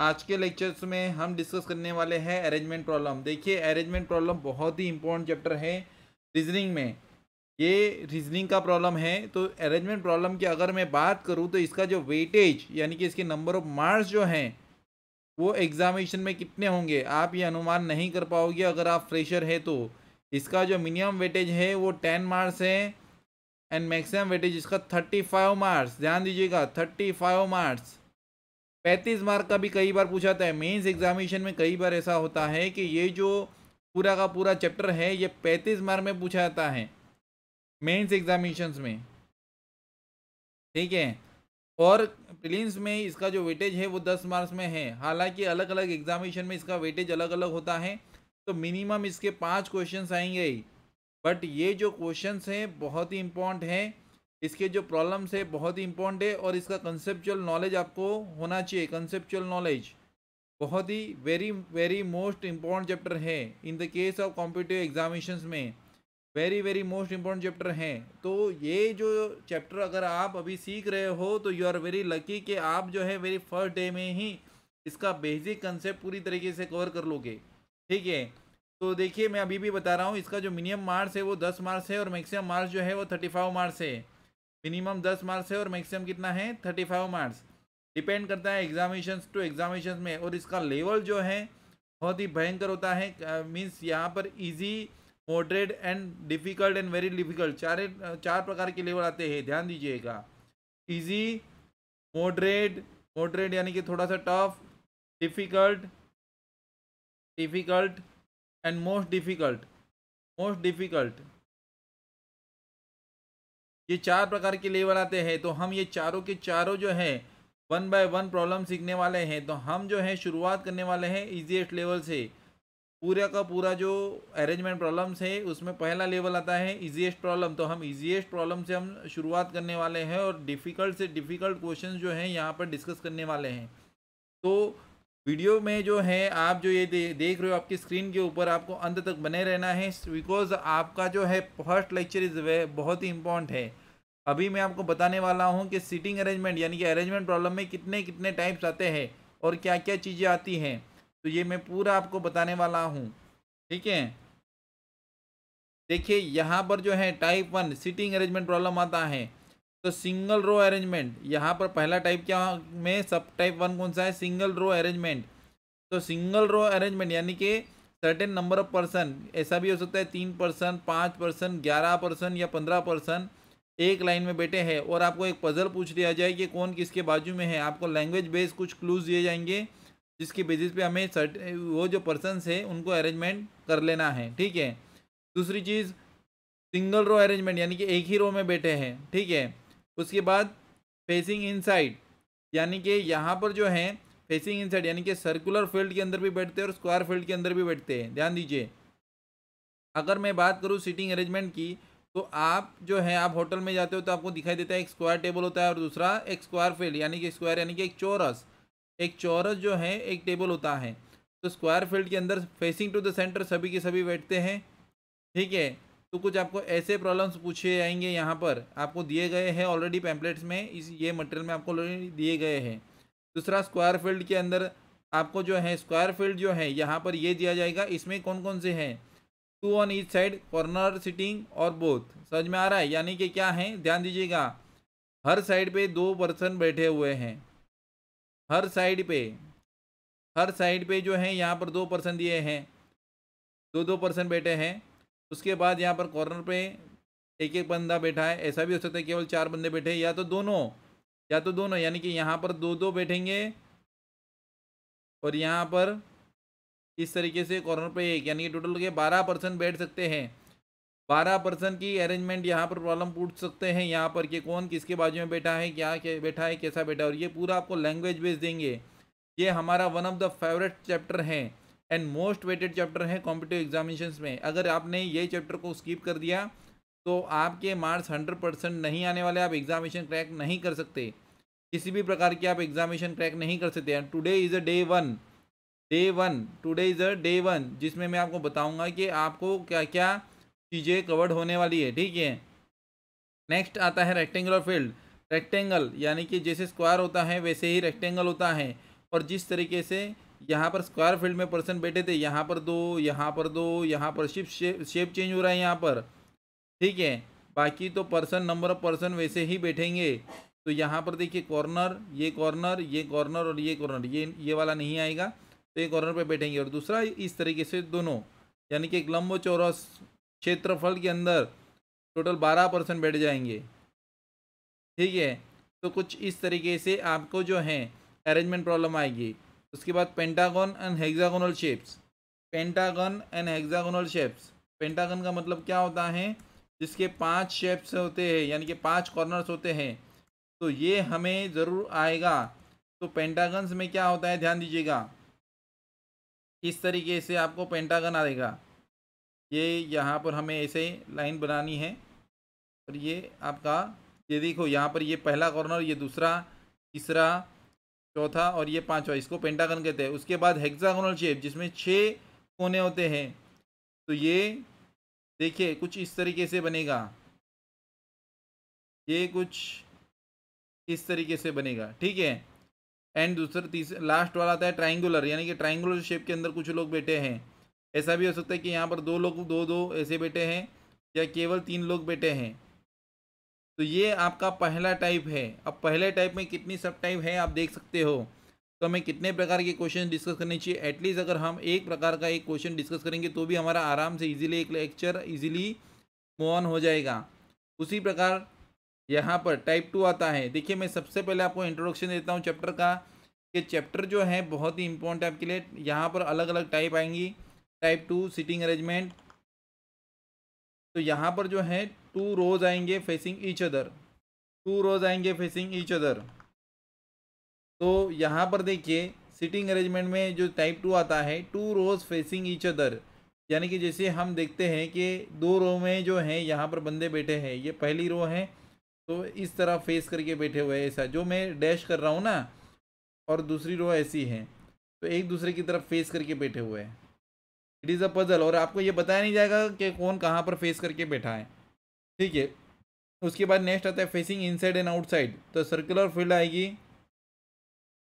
आज के लेक्चर्स में हम डिस्कस करने वाले हैं अरेंजमेंट प्रॉब्लम। देखिए अरेंजमेंट प्रॉब्लम बहुत ही इंपॉर्टेंट चैप्टर है रीजनिंग में। ये रीजनिंग का प्रॉब्लम है। तो अरेंजमेंट प्रॉब्लम की अगर मैं बात करूँ तो इसका जो वेटेज यानी कि इसके नंबर ऑफ मार्क्स जो हैं वो एग्जामिनेशन में कितने होंगे आप ये अनुमान नहीं कर पाओगे अगर आप फ्रेशर है तो। इसका जो मिनिमम वेटेज है वो 10 मार्क्स है एंड मैक्सिमम वेटेज इसका 35 मार्क्स। ध्यान दीजिएगा 35 मार्क्स। 35 मार्क का भी कई बार पूछा जाता है मेंस एग्जामिनेशन में। कई बार ऐसा होता है कि ये जो पूरा का पूरा चैप्टर है ये 35 मार्क में पूछा जाता है मेंस एग्जामिनेशंस में, ठीक है। और प्रीलिम्स में इसका जो वेटेज है वो 10 मार्क्स में है। हालांकि अलग अलग एग्जामिनेशन में इसका वेटेज अलग अलग होता है। तो मिनिमम इसके 5 क्वेश्चंस आएंगे, बट ये जो क्वेश्चंस हैं बहुत ही इम्पोर्टेंट है। इसके जो प्रॉब्लम्स है बहुत ही इम्पोर्टेंट है और इसका कंसेप्चुअल नॉलेज आपको होना चाहिए। कंसेप्चुअल नॉलेज बहुत ही वेरी मोस्ट इम्पोर्टेंट चैप्टर है in the case of competitive examinations में। वेरी मोस्ट इम्पोर्टेंट चैप्टर है। तो ये जो चैप्टर अगर आप अभी सीख रहे हो तो यू आर वेरी लकी कि आप जो है वेरी फर्स्ट डे में ही इसका बेसिक कंसेप्ट पूरी तरीके से कवर कर लोगे, ठीक है। तो देखिए मैं अभी भी बता रहा हूँ, इसका जो मिनिमम मार्क्स है वो 10 मार्क्स है और मैक्सिमम मार्क्स जो है वो 35 मार्क्स है। मिनिमम 10 मार्क्स है और मैक्सिमम कितना है 35 मार्क्स। डिपेंड करता है एग्जामिनेशंस टू एग्जामिनेशंस में। और इसका लेवल जो है बहुत ही भयंकर होता है। मींस यहाँ पर easy, moderate and difficult and very difficult चार प्रकार के लेवल आते हैं, ध्यान दीजिएगा। इजी, मॉडरेट यानी कि थोड़ा सा tough, difficult and most difficult. ये 4 प्रकार के लेवल आते हैं। तो हम ये चारों के चारों जो है 1 बाय 1 प्रॉब्लम सीखने वाले हैं। तो हम जो है शुरुआत करने वाले हैं इजीएस्ट लेवल से। पूरा का पूरा जो अरेंजमेंट प्रॉब्लम्स है उसमें पहला लेवल आता है इजीएस्ट प्रॉब्लम। तो हम इजीएस्ट प्रॉब्लम से हम शुरुआत करने वाले हैं और डिफ़िकल्ट से डिफ़िकल्ट क्वेश्चन जो हैं यहाँ पर डिस्कस करने वाले हैं। तो वीडियो में जो है आप जो ये देख रहे हो आपकी स्क्रीन के ऊपर, आपको अंत तक बने रहना है बिकॉज आपका जो है फर्स्ट लेक्चर बहुत ही इम्पोर्टेंट है। अभी मैं आपको बताने वाला हूँ कि सीटिंग अरेंजमेंट यानी कि अरेंजमेंट प्रॉब्लम में कितने टाइप्स आते हैं और क्या क्या चीज़ें आती हैं। तो ये मैं पूरा आपको बताने वाला हूँ, ठीक है। देखिए यहाँ पर जो है टाइप 1 सीटिंग अरेंजमेंट प्रॉब्लम आता है। तो सिंगल रो अरेंजमेंट, यहाँ पर पहला टाइप क्या में सब टाइप 1 कौन सा है, सिंगल रो अरेंजमेंट। तो सिंगल रो अरेंजमेंट यानी कि सर्टेन नंबर ऑफ पर्सन, ऐसा भी हो सकता है 3 पर्सन, 5 पर्सन, 11 पर्सन या 15 पर्सन एक लाइन में बैठे हैं और आपको एक पजल पूछ लिया जाए कि कौन किसके बाजू में है। आपको लैंग्वेज बेस्ड कुछ क्लूज दिए जाएंगे जिसके बेसिस पे हमें वो जो पर्सनस है उनको अरेंजमेंट कर लेना है, ठीक है। दूसरी चीज़ सिंगल रो अरेंजमेंट यानी कि एक ही रो में बैठे हैं, ठीक है। उसके बाद फेसिंग इनसाइड यानी कि यहाँ पर जो है फेसिंग इनसाइड यानी कि सर्कुलर फील्ड के अंदर भी बैठते हैं और स्क्वायर फील्ड के अंदर भी बैठते हैं, ध्यान दीजिए। अगर मैं बात करूँ सीटिंग अरेंजमेंट की तो आप जो है आप होटल में जाते हो तो आपको दिखाई देता है एक स्क्वायर टेबल होता है और दूसरा एक स्क्वायर फील्ड यानी कि स्क्वायर यानी कि एक चौरस जो है एक टेबल होता है। तो स्क्वायर फील्ड के अंदर फेसिंग टू द सेंटर सभी के सभी बैठते हैं, ठीक है। तो कुछ आपको ऐसे प्रॉब्लम्स पूछे जाएंगे यहाँ पर, आपको दिए गए हैं ऑलरेडी पैम्पलेट्स में, इस ये मटेरियल में आपको ऑलरेडी दिए गए हैं। दूसरा स्क्वायर फील्ड के अंदर आपको जो है स्क्वायर फील्ड जो है यहाँ पर ये दिया जाएगा इसमें कौन कौन से हैं, 2 on each side, corner seating और बोथ। समझ में आ रहा है यानी कि क्या है, ध्यान दीजिएगा। हर साइड पे 2 पर्सन बैठे हुए हैं, हर साइड पे जो है यहाँ पर 2 पर्सन दिए हैं, 2 पर्सन बैठे हैं। उसके बाद यहाँ पर कॉर्नर पे एक बंदा बैठा है, ऐसा भी हो सकता है केवल 4 बंदे बैठे हैं या तो दोनों यानी कि यहाँ पर 2 बैठेंगे और यहाँ पर इस तरीके से कॉर्नर पे एक, यानी कि टोटल के 12 पर्सन बैठ सकते हैं। 12 पर्सन की अरेंजमेंट यहाँ पर प्रॉब्लम पूछ सकते हैं यहाँ पर कि कौन किसके बाजू में बैठा है, क्या बैठा है, कैसा बैठा है। और ये पूरा आपको लैंग्वेज बेस देंगे। ये हमारा 1 ऑफ द फेवरेट चैप्टर है एंड मोस्ट वेटेड चैप्टर है कॉम्पिटिटिव एग्जामिनेशंस में। अगर आपने ये चैप्टर को स्किप कर दिया तो आपके मार्क्स 100% नहीं आने वाले, आप एग्जामिनेशन क्रैक नहीं कर सकते, किसी भी प्रकार की आप एग्जामिनेशन क्रैक नहीं कर सकते। And today is a day one जिसमें मैं आपको बताऊंगा कि आपको क्या क्या चीज़ें कवर्ड होने वाली है, ठीक है। नेक्स्ट आता है रेक्टेंगुलर फील्ड। रेक्टेंगल यानी कि जैसे स्क्वायर होता है वैसे ही रेक्टेंगल होता है और जिस तरीके से यहाँ पर स्क्वायर फील्ड में पर्सन बैठे थे, यहाँ पर दो, यहाँ पर दो, यहाँ पर शेप चेंज हो रहा है यहाँ पर, ठीक है। बाकी तो पर्सन, नंबर ऑफ पर्सन वैसे ही बैठेंगे। तो यहाँ पर देखिए कॉर्नर, ये कॉर्नर, ये कॉर्नर और ये कॉर्नर, ये वाला नहीं आएगा तो ये कॉर्नर पे बैठेंगे। और दूसरा इस तरीके से दोनों, यानी कि एक लंबो चौरस क्षेत्रफल के अंदर टोटल 12 पर्सन बैठ जाएंगे, ठीक है। तो कुछ इस तरीके से आपको जो है अरेंजमेंट प्रॉब्लम आएगी। उसके बाद pentagon and hexagonal shapes, pentagon and hexagonal shapes. Pentagon का मतलब क्या होता है, जिसके 5 शेप्स होते हैं, यानी कि 5 कॉर्नर्स होते हैं। तो ये हमें ज़रूर आएगा। तो पेंटागन्स में क्या होता है, ध्यान दीजिएगा, इस तरीके से आपको पेंटागन आएगा। ये यहाँ पर हमें ऐसे लाइन बनानी है और ये आपका, ये देखो यहाँ पर ये पहला कॉर्नर, ये दूसरा, तीसरा, चौथा और ये पांचवा, इसको पेंटागन कहते हैं। उसके बाद हेक्सागोनल शेप, जिसमें 6 कोने होते हैं। तो ये देखिए कुछ इस तरीके से बनेगा, ये कुछ इस तरीके से बनेगा, ठीक है। एंड तीसरा लास्ट वाला आता है ट्रायंगुलर, यानी कि ट्रायंगुलर शेप के अंदर कुछ लोग बैठे हैं। ऐसा भी हो सकता है कि यहाँ पर 2 लोग 2 ऐसे बैठे हैं या केवल 3 लोग बैठे हैं। तो ये आपका पहला टाइप है। अब पहले टाइप में कितनी सब टाइप है आप देख सकते हो। तो हमें कितने प्रकार के क्वेश्चन डिस्कस करने चाहिए, एटलीस्ट अगर हम एक प्रकार का एक क्वेश्चन डिस्कस करेंगे तो भी हमारा आराम से इजीली एक लेक्चर इजीली मूव ऑन हो जाएगा। उसी प्रकार यहाँ पर टाइप 2 आता है। देखिए मैं सबसे पहले आपको इंट्रोडक्शन देता हूँ चैप्टर का, कि चैप्टर जो है बहुत ही इम्पोर्टेंट आपके लिए। यहाँ पर अलग अलग टाइप आएंगी, टाइप 2 सीटिंग अरेंजमेंट। तो यहाँ पर जो है 2 रोज आएंगे फेसिंग ईच अदर, 2 रोज आएंगे फेसिंग ईच अदर। तो यहाँ पर देखिए सीटिंग अरेंजमेंट में जो टाइप 2 आता है, 2 रोज फेसिंग ईच अदर, यानी कि जैसे हम देखते हैं कि 2 रो में जो है यहाँ पर बंदे बैठे हैं। ये पहली रो है तो इस तरह फेस करके बैठे हुए हैं, ऐसा जो मैं डैश कर रहा हूँ ना, और दूसरी रो ऐसी है, तो एक दूसरे की तरफ फेस करके बैठे हुए हैं। इट इज़ अ पजल, और आपको ये बताया नहीं जाएगा कि कौन कहाँ पर फेस करके बैठा है, ठीक है। उसके बाद नेक्स्ट आता है फेसिंग इनसाइड एंड आउटसाइड। तो सर्कुलर फील्ड आएगी,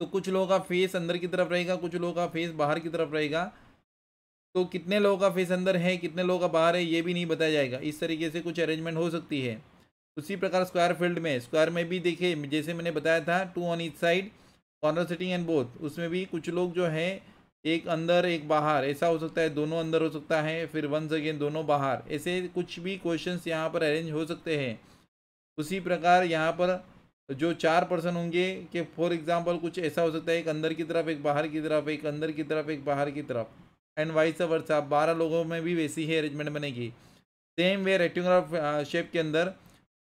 तो कुछ लोगों का फेस अंदर की तरफ रहेगा, कुछ लोगों का फेस बाहर की तरफ रहेगा। तो कितने लोगों का फेस अंदर है, कितने लोगों का बाहर है, ये भी नहीं बताया जाएगा। इस तरीके से कुछ अरेंजमेंट हो सकती है। उसी प्रकार स्क्वायर फील्ड में, स्क्वायर में भी देखिए जैसे मैंने बताया था, 2 on each side, corner sitting and both. उसमें भी कुछ लोग जो है एक अंदर एक बाहर, ऐसा हो सकता है, दोनों अंदर हो सकता है, फिर वंस अगेन दोनों बाहर, ऐसे कुछ भी क्वेश्चंस यहाँ पर अरेंज हो सकते हैं। उसी प्रकार यहाँ पर जो 4 पर्सन होंगे, कि फॉर एग्जांपल कुछ ऐसा हो सकता है, एक अंदर की तरफ एक बाहर की तरफ, एक अंदर की तरफ एक बाहर की तरफ, एंड वाइस वर्सा। 12 लोगों में भी वैसी ही अरेंजमेंट बनेगी। सेम वे रेक्टेंगुलर शेप के अंदर,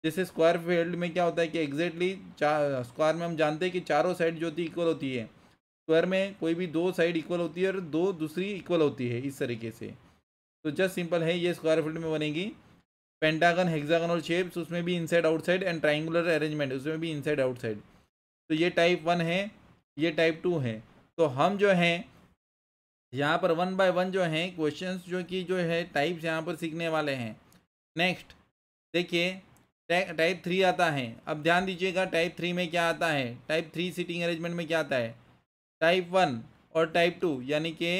जैसे स्क्वायर फील्ड में क्या होता है कि एग्जैक्टली स्क्वायर में हम जानते हैं कि चारों साइड जो होती है इक्वल होती है। स्क्वायर में कोई भी 2 साइड इक्वल होती है और 2 दूसरी इक्वल होती है, इस तरीके से। तो जस्ट सिंपल है, ये स्क्वायर फील्ड में बनेगी। पेंटागन, हेक्सागोनल शेप्स, उसमें भी inside outside, and triangular arrangement, उसमें भी इनसाइड आउटसाइड। तो ये टाइप 1 है, ये टाइप 2 है। तो हम जो है यहाँ पर 1 बाय 1 जो है क्वेश्चन जो है टाइप्स यहाँ पर सीखने वाले हैं। नेक्स्ट देखिए टाइप 3 आता है। अब ध्यान दीजिएगा टाइप 3 में क्या आता है, टाइप 3 सीटिंग अरेंजमेंट में क्या आता है। टाइप 1 और टाइप 2, यानी कि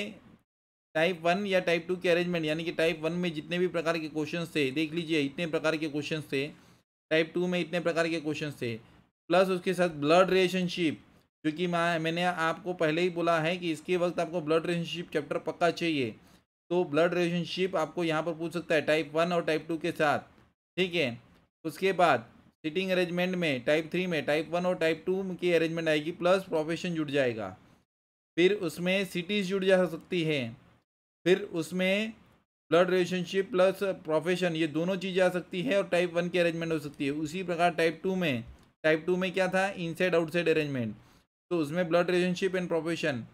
टाइप 1 या टाइप 2 के अरेंजमेंट, यानी कि टाइप 1 में जितने भी प्रकार के क्वेश्चंस थे, देख लीजिए इतने प्रकार के क्वेश्चंस थे, टाइप 2 में इतने प्रकार के क्वेश्चंस थे, प्लस उसके साथ ब्लड रिलेशनशिप, जो कि मैंने आपको पहले ही बोला है कि इसके वक्त आपको ब्लड रिलेशनशिप चैप्टर पक्का चाहिए। तो ब्लड रिलेशनशिप आपको यहाँ पर पूछ सकता है टाइप 1 और टाइप 2 के साथ, ठीक है। उसके बाद सिटिंग अरेंजमेंट में टाइप 3 में टाइप 1 और टाइप 2 की अरेंजमेंट आएगी, प्लस प्रोफेशन जुड़ जाएगा, फिर उसमें सिटीज़ जुड़ जा सकती है, फिर उसमें ब्लड रिलेशनशिप प्लस प्रोफेशन, ये दोनों चीज़ें आ सकती है और टाइप 1 की अरेंजमेंट हो सकती है। उसी प्रकार टाइप 2 में क्या था, इनसाइड आउटसाइड अरेंजमेंट, तो उसमें ब्लड रिलेशनशिप एंड प्रोफेशन,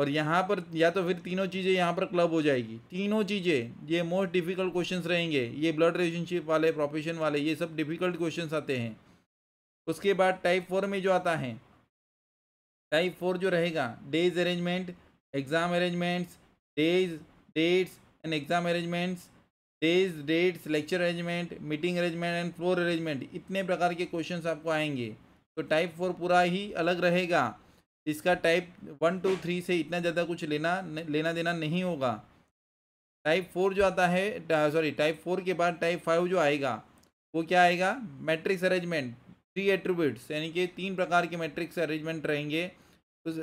और यहाँ पर या तो फिर तीनों चीज़ें यहाँ पर क्लब हो जाएगी, तीनों चीज़ें। ये मोस्ट डिफ़िकल्ट क्वेश्चंस रहेंगे, ये ब्लड रिलेशनशिप वाले, प्रोफेशन वाले, ये सब डिफ़िकल्ट क्वेश्चंस आते हैं। उसके बाद टाइप 4 में जो आता है, टाइप 4 जो रहेगा, days arrangement, exam arrangements, days dates and exam arrangements, days dates, lecture arrangement, meeting arrangement and floor arrangement, इतने प्रकार के क्वेश्चंस आपको आएंगे। तो टाइप 4 पूरा ही अलग रहेगा। इसका टाइप 1, 2, 3 से इतना ज़्यादा कुछ लेना देना नहीं होगा। टाइप 4 जो आता है, सॉरी टाइप 4 के बाद टाइप 5 जो आएगा वो क्या आएगा, मैट्रिक्स अरेंजमेंट, 3 एट्रीब्यूट्स, यानी कि 3 प्रकार के मैट्रिक्स अरेंजमेंट रहेंगे,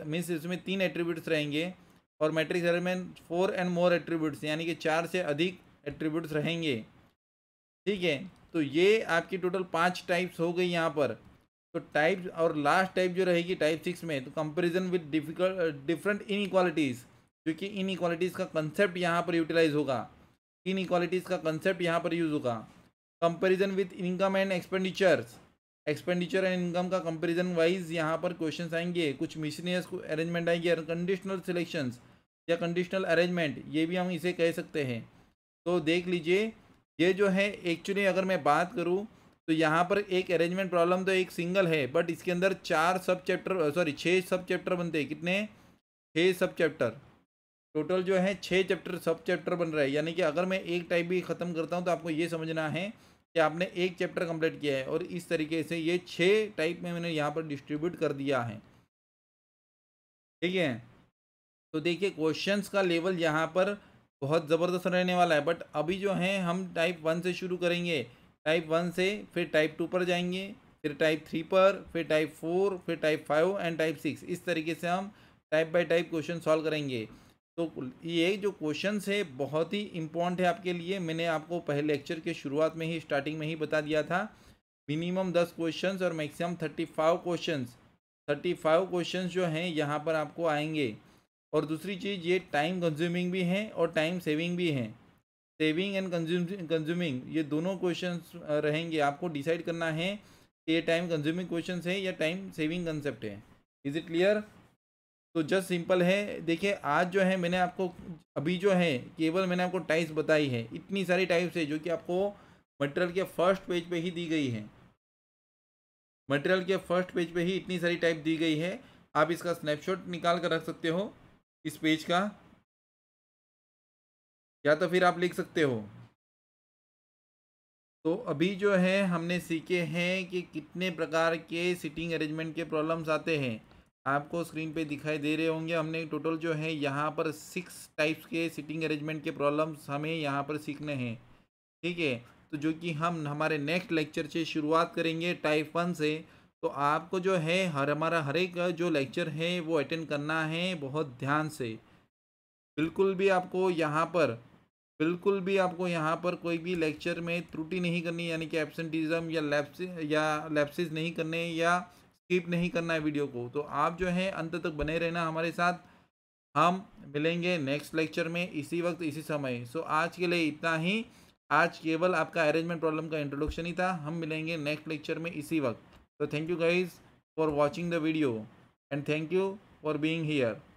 मीन्स इसमें 3 एट्रीब्यूट्स रहेंगे। और matrix arrangement 4 and more attributes, यानी कि 4 से अधिक एट्रीब्यूट्स रहेंगे। ठीक है, तो ये आपकी टोटल 5 टाइप्स हो गई यहाँ पर। तो टाइप्स और लास्ट टाइप जो रहेगी टाइप 6 में, तो कंपैरिजन विद डिफरेंट इनइक्वालिटीज़, क्योंकि इनइक्वालिटीज़ का कंसेप्ट यहाँ पर यूटिलाइज होगा, इनइक्वालिटीज़ का कंसेप्ट यहाँ पर यूज़ होगा। Comparison with income and expenditures, expenditure and income का कंपैरिजन वाइज यहाँ पर क्वेश्चंस आएंगे, कुछ मिसलेनियस अरेंजमेंट आएंगे, और कंडीशनल सिलेक्शंस या कंडीशनल अरेंजमेंट ये भी हम इसे कह सकते हैं। तो देख लीजिए ये जो है एक्चुअली अगर मैं बात करूँ तो यहाँ पर एक अरेंजमेंट प्रॉब्लम तो एक सिंगल है, बट इसके अंदर 6 सब चैप्टर बनते हैं। कितने? 6 सब चैप्टर, टोटल जो है 6 सब चैप्टर बन रहा है। यानी कि अगर मैं एक टाइप भी ख़त्म करता हूँ तो आपको ये समझना है कि आपने एक चैप्टर कंप्लीट किया है, और इस तरीके से ये 6 टाइप में मैंने यहाँ पर डिस्ट्रीब्यूट कर दिया है। ठीक है, तो देखिए क्वेश्चंस का लेवल यहाँ पर बहुत ज़बरदस्त रहने वाला है। बट अभी जो है हम टाइप 1 से शुरू करेंगे, टाइप 1 से फिर टाइप 2 पर जाएंगे, फिर टाइप 3 पर, फिर टाइप 4, फिर टाइप 5 एंड टाइप 6। इस तरीके से हम type by type question solve करेंगे। तो ये जो क्वेश्चंस है बहुत ही इम्पोर्टेंट है आपके लिए। मैंने आपको पहले लेक्चर के शुरुआत में ही, स्टार्टिंग में ही बता दिया था, मिनिमम 10 क्वेश्चंस और मैक्सिमम 35 क्वेश्चंस, 35 क्वेश्चंस जो हैं यहाँ पर आपको आएंगे। और दूसरी चीज़ ये टाइम कंज्यूमिंग भी है और टाइम सेविंग भी है। सेविंग एंड कंज्यूमिंग ये दोनों क्वेश्चन रहेंगे, आपको डिसाइड करना है कि ये टाइम कंज्यूमिंग क्वेश्चन है या टाइम सेविंग कंसेप्ट है। Is it clear? तो जस्ट सिंपल है। देखिए आज जो है मैंने आपको अभी जो है केवल मैंने आपको टाइप्स बताई है, इतनी सारी टाइप्स है जो कि आपको मटेरियल के फर्स्ट पेज पे ही दी गई है, मटेरियल के फर्स्ट पेज पे ही इतनी सारी टाइप दी गई है। आप इसका स्नैपशॉट निकाल कर रख सकते हो इस पेज का, या तो फिर आप लिख सकते हो। तो अभी जो है हमने सीखे हैं कि कितने प्रकार के सिटिंग अरेंजमेंट के प्रॉब्लम्स आते हैं, आपको स्क्रीन पे दिखाई दे रहे होंगे। हमने टोटल जो है यहाँ पर 6 टाइप्स के सिटिंग अरेंजमेंट के प्रॉब्लम्स हमें यहाँ पर सीखने हैं। ठीक है, तो जो कि हम हमारे नेक्स्ट लेक्चर से शुरुआत करेंगे टाइप 1 से। तो आपको जो है हमारा हर एक जो लेक्चर है वो अटेंड करना है बहुत ध्यान से। बिल्कुल भी आपको यहाँ पर कोई भी लेक्चर में त्रुटि नहीं करनी, यानी कि एब्सेंटिज्म या लैप्सेस नहीं करने या स्किप नहीं करना है वीडियो को। तो आप जो है अंत तक बने रहना हमारे साथ। हम मिलेंगे नेक्स्ट लेक्चर में इसी वक्त इसी समय। सो आज के लिए इतना ही। आज केवल आपका अरेंजमेंट प्रॉब्लम का इंट्रोडक्शन ही था। हम मिलेंगे नेक्स्ट लेक्चर में इसी वक्त। तो thank you guys for watching the video and thank you for being here.